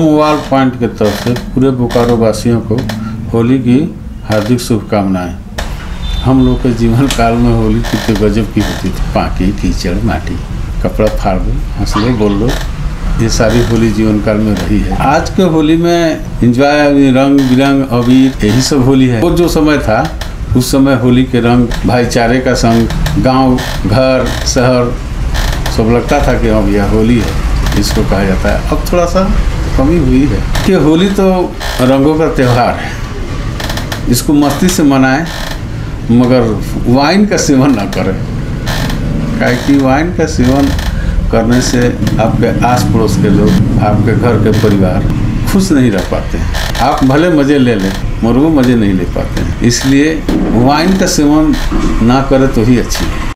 Home वॉलपॉइंट के तरफ से पूरे बोकारो वासियों को होली की हार्दिक शुभकामनाएं। हम लोग के जीवन काल में होली कितने गजब की होती थी। पाकी, कीचड़, माटी, कपड़ा फाड़ दो, हंस लो, बोल लो, ये सारी होली जीवन काल में रही है। आज के होली में एंजॉय, रंग बिरंग, अबीर, यही सब होली है। वो जो समय था उस समय होली के रंग, भाईचारे का संग, गांव, घर, शहर, सब लगता था कि अब यह होली है, इसको कहा जाता है। अब थोड़ा सा कमी हुई है कि होली तो रंगों का त्यौहार है, इसको मस्ती से मनाएं, मगर वाइन का सेवन ना करें, काहे कि वाइन का सेवन करने से आपके आस पड़ोस के लोग, आपके घर के परिवार खुश नहीं रह पाते हैं। आप भले मज़े ले लें मगर वो मज़े नहीं ले पाते हैं, इसलिए वाइन का सेवन ना करें तो ही अच्छी है।